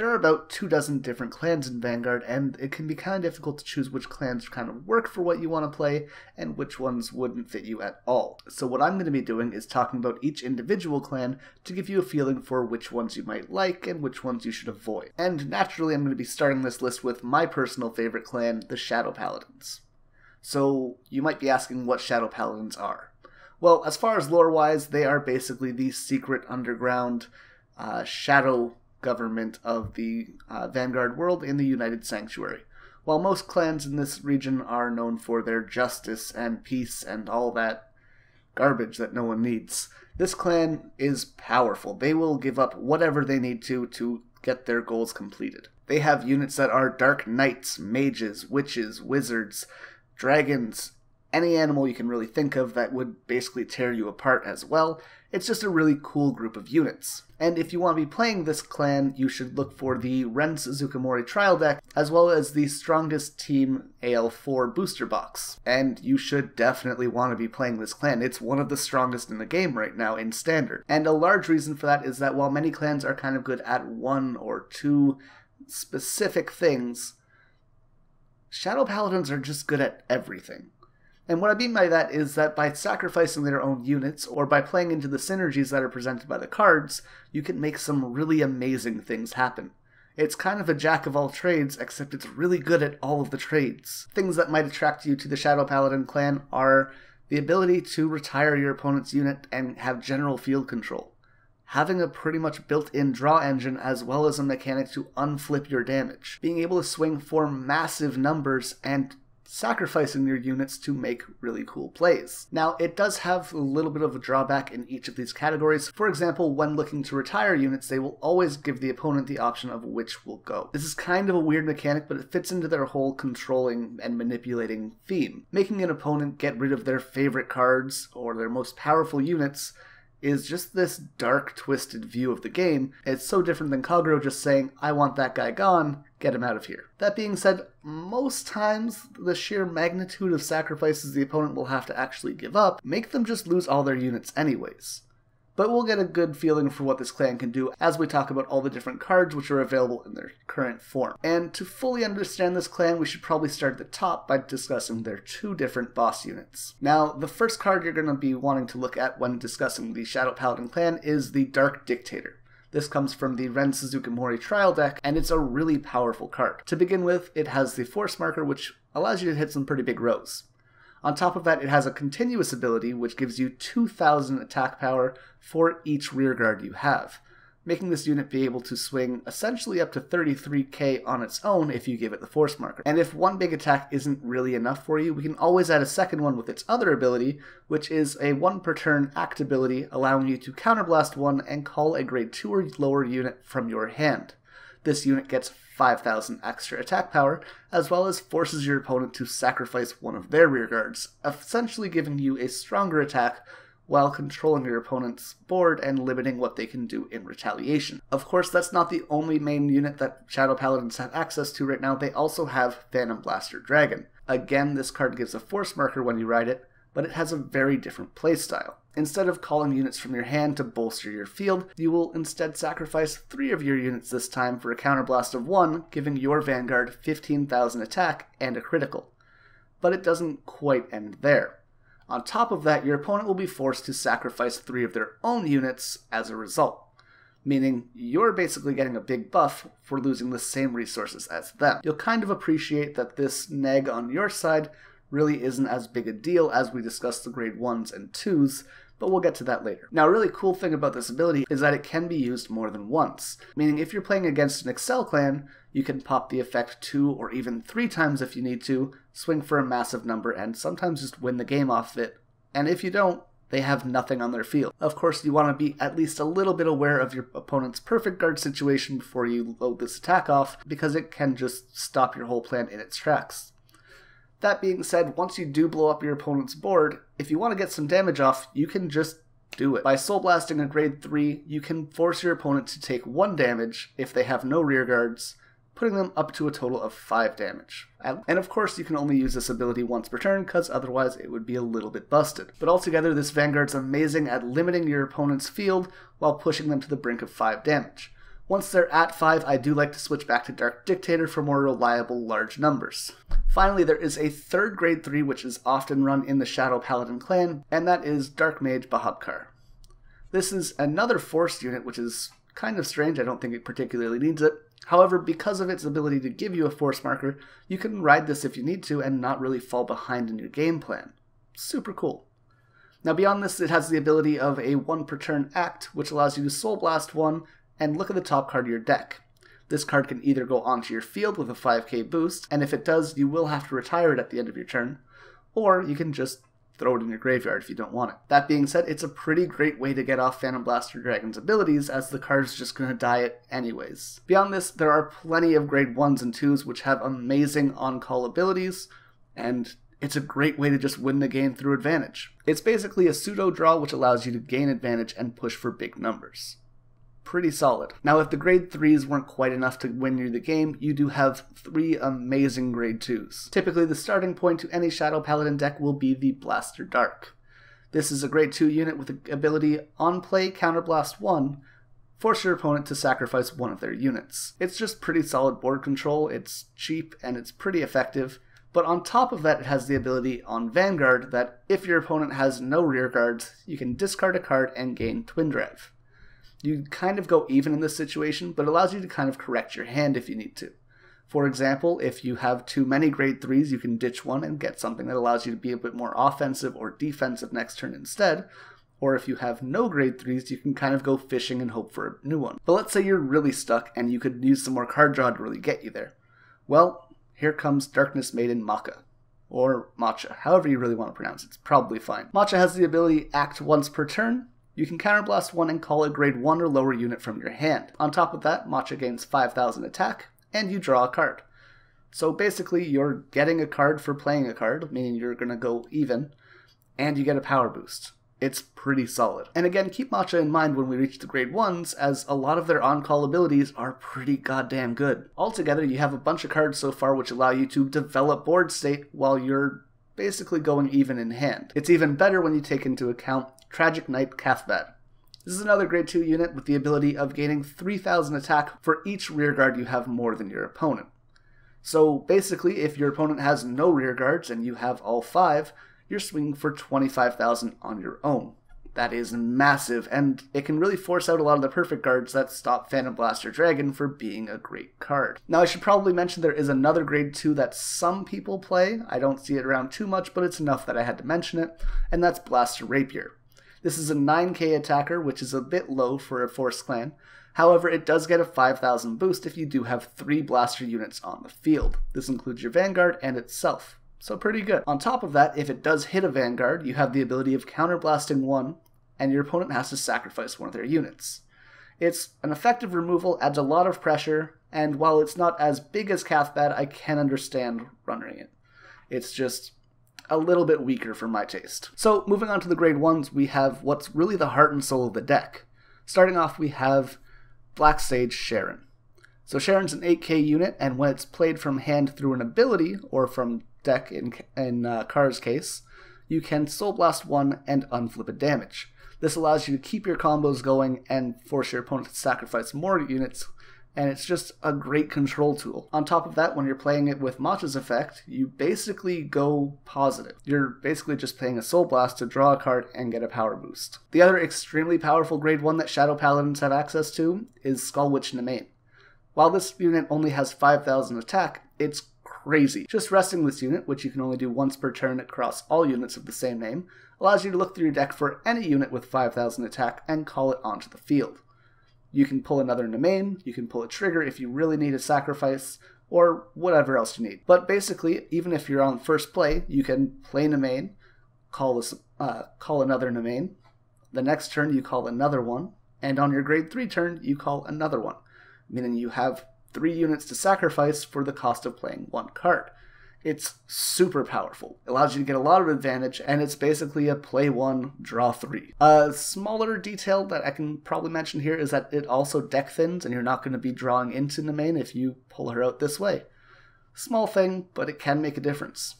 There are about 2 dozen different clans in Vanguard, and it can be kind of difficult to choose which clans kind of work for what you want to play and which ones wouldn't fit you at all. So what I'm going to be doing is talking about each individual clan to give you a feeling for which ones you might like and which ones you should avoid. And naturally I'm going to be starting this list with my personal favorite clan, the Shadow Paladins. So you might be asking what Shadow Paladins are. Well, as far as lore-wise, they are basically the secret underground shadow government of the Vanguard world in the United Sanctuary. While most clans in this region are known for their justice and peace and all that garbage that no one needs, this clan is powerful. They will give up whatever they need to get their goals completed. They have units that are Dark Knights, Mages, Witches, Wizards, Dragons, any animal you can really think of that would basically tear you apart as well. It's just a really cool group of units. And if you want to be playing this clan, you should look for the Ren Suzugamori trial deck, as well as the Strongest Team AL4 booster box. And you should definitely want to be playing this clan. It's one of the strongest in the game right now in Standard. And a large reason for that is that while many clans are kind of good at 1 or 2 specific things, Shadow Paladins are just good at everything. And what I mean by that is that by sacrificing their own units, or by playing into the synergies that are presented by the cards, you can make some really amazing things happen. It's kind of a jack-of-all-trades, except it's really good at all of the trades. Things that might attract you to the Shadow Paladin clan are the ability to retire your opponent's unit and have general field control. Having a pretty much built-in draw engine as well as a mechanic to unflip your damage. Being able to swing for massive numbers and sacrificing your units to make really cool plays. Now, it does have a little bit of a drawback in each of these categories. For example, when looking to retire units, they will always give the opponent the option of which will go. This is kind of a weird mechanic, but it fits into their whole controlling and manipulating theme. Making an opponent get rid of their favorite cards or their most powerful units is just this dark, twisted view of the game. It's so different than Kagero just saying, I want that guy gone, get him out of here. That being said, most times the sheer magnitude of sacrifices the opponent will have to actually give up make them just lose all their units anyways. But we'll get a good feeling for what this clan can do as we talk about all the different cards which are available in their current form. And to fully understand this clan, we should probably start at the top by discussing their 2 different boss units. Now, the first card you're going to be wanting to look at when discussing the Shadow Paladin clan is the Dark Dictator. This comes from the Ren Suzugamori trial deck, and it's a really powerful card. To begin with, it has the Force Marker, which allows you to hit some pretty big rows. On top of that, it has a continuous ability, which gives you 2,000 attack power for each rearguard you have, making this unit be able to swing essentially up to 33k on its own if you give it the Force Marker. And if one big attack isn't really enough for you, we can always add a second one with its other ability, which is a 1 per turn act ability, allowing you to counterblast 1 and call a grade 2 or lower unit from your hand. This unit gets 5,000 extra attack power, as well as forces your opponent to sacrifice 1 of their rearguards, essentially giving you a stronger attack while controlling your opponent's board and limiting what they can do in retaliation. Of course, that's not the only main unit that Shadow Paladins have access to right now. They also have Phantom Blaster Dragon. Again, this card gives a Force Marker when you ride it, but it has a very different playstyle. Instead of calling units from your hand to bolster your field, you will instead sacrifice 3 of your units this time for a counterblast of 1, giving your Vanguard 15,000 attack and a critical. But it doesn't quite end there. On top of that, your opponent will be forced to sacrifice 3 of their own units as a result, meaning you're basically getting a big buff for losing the same resources as them. You'll kind of appreciate that this neg on your side really isn't as big a deal as we discuss the grade 1s and 2s, but we'll get to that later. Now, a really cool thing about this ability is that it can be used more than once, meaning if you're playing against an Excel clan, you can pop the effect 2 or even 3 times if you need to, swing for a massive number, and sometimes just win the game off it, and if you don't, they have nothing on their field. Of course, you want to be at least a little bit aware of your opponent's perfect guard situation before you load this attack off, because it can just stop your whole plan in its tracks. That being said, once you do blow up your opponent's board, if you want to get some damage off, you can just do it. By soul blasting a grade 3, you can force your opponent to take 1 damage if they have no rearguards, putting them up to a total of 5 damage. And of course, you can only use this ability once per turn, because otherwise it would be a little bit busted. But altogether, this Vanguard's amazing at limiting your opponent's field while pushing them to the brink of 5 damage. Once they're at 5, I do like to switch back to Dark Dictator for more reliable large numbers. Finally, there is a third grade 3 which is often run in the Shadow Paladin clan, and that is Dark Mage Bahubkar. This is another force unit, which is kind of strange. I don't think it particularly needs it. However, because of its ability to give you a force marker, you can ride this if you need to and not really fall behind in your game plan. Super cool. Now beyond this, it has the ability of a 1 per turn act, which allows you to Soul Blast 1 and look at the top card of your deck. This card can either go onto your field with a 5k boost, and if it does, you will have to retire it at the end of your turn, or you can just throw it in your graveyard if you don't want it. That being said, it's a pretty great way to get off Phantom Blaster Dragon's abilities, as the card's just going to die it anyways. Beyond this, there are plenty of grade 1s and 2s which have amazing on-call abilities, and it's a great way to just win the game through advantage. It's basically a pseudo-draw which allows you to gain advantage and push for big numbers. Pretty solid. Now if the grade 3s weren't quite enough to win you the game, you do have 3 amazing grade 2s. Typically the starting point to any Shadow Paladin deck will be the Blaster Dark. This is a grade 2 unit with the ability on play counterblast 1, force your opponent to sacrifice one of their units. It's just pretty solid board control, it's cheap, and it's pretty effective. But on top of that, it has the ability on Vanguard that if your opponent has no rear guards, you can discard a card and gain Twin Drive. You kind of go even in this situation, but it allows you to kind of correct your hand if you need to. For example, if you have too many grade 3s, you can ditch one and get something that allows you to be a bit more offensive or defensive next turn instead. Or if you have no grade 3s, you can kind of go fishing and hope for a new one. But let's say you're really stuck and you could use some more card draw to really get you there. Well, here comes Darkness Maiden Macha, or Macha, however you really want to pronounce it, it's probably fine. Macha has the ability act once per turn. You can counterblast 1 and call a grade 1 or lower unit from your hand. On top of that, Macha gains 5,000 attack, and you draw a card. So basically, you're getting a card for playing a card, meaning you're going to go even, and you get a power boost. It's pretty solid. And again, keep Macha in mind when we reach the grade 1s, as a lot of their on-call abilities are pretty goddamn good. Altogether, you have a bunch of cards so far which allow you to develop board state while you're basically going even in hand. It's even better when you take into account Tragic Knight Cathbad. This is another grade 2 unit with the ability of gaining 3,000 attack for each rearguard you have more than your opponent. So basically, if your opponent has no rearguards and you have all 5, you're swinging for 25,000 on your own. That is massive, and it can really force out a lot of the perfect guards that stop Phantom Blaster Dragon for being a great card. Now I should probably mention there is another grade 2 that some people play. I don't see it around too much, but it's enough that I had to mention it, and that's Blaster Rapier. This is a 9k attacker, which is a bit low for a Force Clan. However, it does get a 5,000 boost if you do have 3 blaster units on the field. This includes your Vanguard and itself. So pretty good. On top of that, if it does hit a Vanguard, you have the ability of counterblasting 1, and your opponent has to sacrifice one of their units. It's an effective removal, adds a lot of pressure, and while it's not as big as Cathbad, I can understand running it. It's just a little bit weaker for my taste. So moving on to the grade 1s, we have what's really the heart and soul of the deck. Starting off, we have Black Sage Sharon. So Sharon's an 8k unit, and when it's played from hand through an ability, or from deck in Car's case, you can Soul Blast 1 and unflip a damage. This allows you to keep your combos going and force your opponent to sacrifice more units, and it's just a great control tool. On top of that, when you're playing it with Macha's effect, you basically go positive. You're basically just playing a Soul Blast to draw a card and get a power boost. The other extremely powerful grade 1 that Shadow Paladins have access to is Skull Witch Nemain. While this unit only has 5,000 attack, it's crazy. Just resting this unit, which you can only do once per turn across all units of the same name, allows you to look through your deck for any unit with 5,000 attack and call it onto the field. You can pull another Nemain, you can pull a trigger if you really need a sacrifice, or whatever else you need. But basically, even if you're on first play, you can play Nemain, call another Nemain, the next turn you call another one, and on your grade 3 turn you call another one, meaning you have 3 units to sacrifice for the cost of playing one card. It's super powerful. It allows you to get a lot of advantage, and it's basically a play 1, draw 3. A smaller detail that I can probably mention here is that it also deck thins, and you're not going to be drawing into Nemain if you pull her out this way. Small thing, but it can make a difference.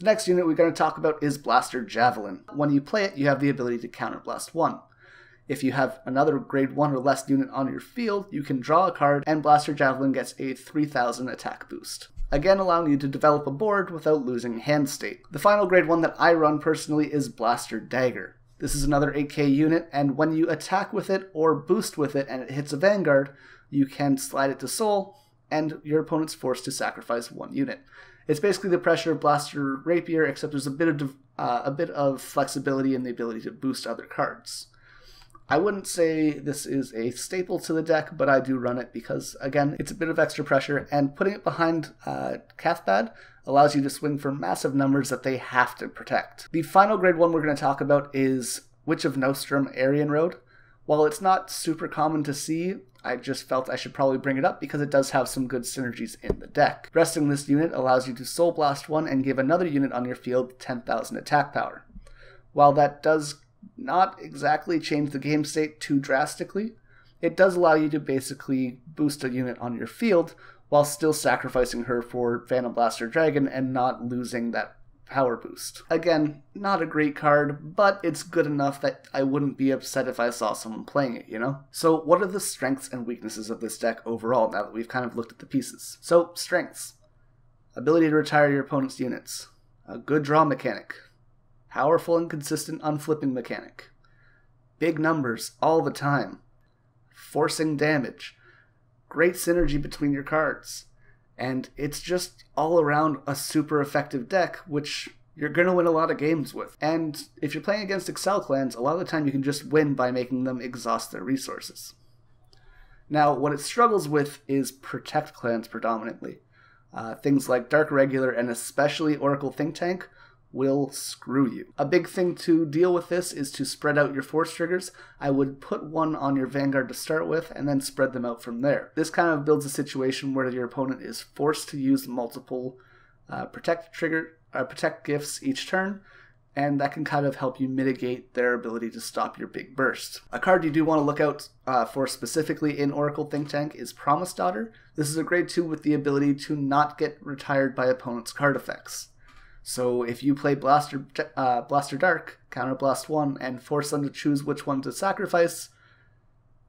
The next unit we're going to talk about is Blaster Javelin. When you play it, you have the ability to counterblast 1. If you have another grade 1 or less unit on your field, you can draw a card, and Blaster Javelin gets a 3000 attack boost. Again, allowing you to develop a board without losing hand state. The final grade 1 that I run personally is Blaster Dagger. This is another 8k unit, and when you attack with it or boost with it and it hits a Vanguard, you can slide it to Soul, and your opponent's forced to sacrifice one unit. It's basically the pressure Blaster Rapier, except there's a bit of flexibility and the ability to boost other cards. I wouldn't say this is a staple to the deck, but I do run it because, again, it's a bit of extra pressure, and putting it behind Cathbad allows you to swing for massive numbers that they have to protect. The final grade 1 we're going to talk about is Witch of Nostrum Arian Road. While it's not super common to see, I just felt I should probably bring it up because it does have some good synergies in the deck. Resting this unit allows you to Soul Blast one and give another unit on your field 10,000 attack power. While that does not exactly change the game state too drastically, it does allow you to basically boost a unit on your field while still sacrificing her for Phantom Blaster Dragon and not losing that power boost. Again, not a great card, but it's good enough that I wouldn't be upset if I saw someone playing it, you know? So what are the strengths and weaknesses of this deck overall, now that we've kind of looked at the pieces? So, strengths. Ability to retire your opponent's units. A good draw mechanic. Powerful and consistent unflipping mechanic. Big numbers all the time. Forcing damage. Great synergy between your cards. And it's just all around a super effective deck, which you're going to win a lot of games with. And if you're playing against Excel Clans, a lot of the time you can just win by making them exhaust their resources. Now, what it struggles with is Protect Clans predominantly. Things like Dark Regular and especially Oracle Think Tank will screw you. A big thing to deal with this is to spread out your force triggers. I would put one on your Vanguard to start with and then spread them out from there. This kind of builds a situation where your opponent is forced to use multiple protect gifts each turn, and that can kind of help you mitigate their ability to stop your big burst. A card you do want to look out for specifically in Oracle Think Tank is Promise Daughter. This is a grade 2 with the ability to not get retired by opponent's card effects. So if you play Blaster Dark, counter blast one, and force them to choose which one to sacrifice,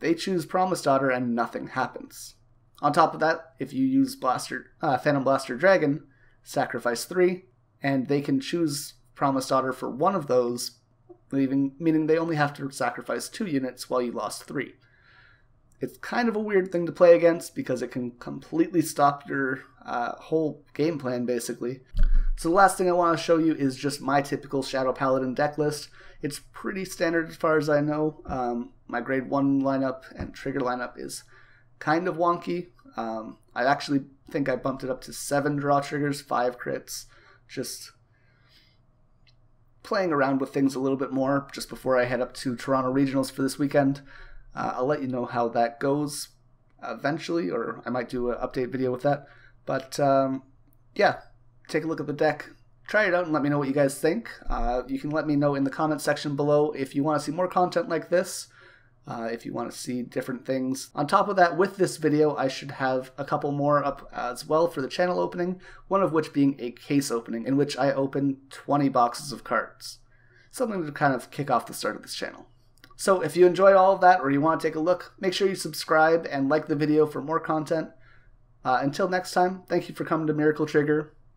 they choose Promise Daughter and nothing happens. On top of that, if you use Phantom Blaster Dragon, sacrifice 3, and they can choose Promise Daughter for one of those, meaning they only have to sacrifice 2 units while you lost 3. It's kind of a weird thing to play against because it can completely stop your whole game plan, basically. So the last thing I want to show you is just my typical Shadow Paladin deck list. It's pretty standard as far as I know. My grade 1 lineup and trigger lineup is kind of wonky. I actually think I bumped it up to 7 draw triggers, 5 crits. Just playing around with things a little bit more just before I head up to Toronto Regionals for this weekend. I'll let you know how that goes eventually, or I might do an update video with that. But yeah. Take a look at the deck, try it out, and let me know what you guys think. You can let me know in the comment section below if you want to see more content like this, if you want to see different things. On top of that, with this video, I should have a couple more up as well for the channel opening, one of which being a case opening, in which I open 20 boxes of cards. Something to kind of kick off the start of this channel. So if you enjoyed all of that or you want to take a look, make sure you subscribe and like the video for more content. Until next time, thank you for coming to Miracle Trigger,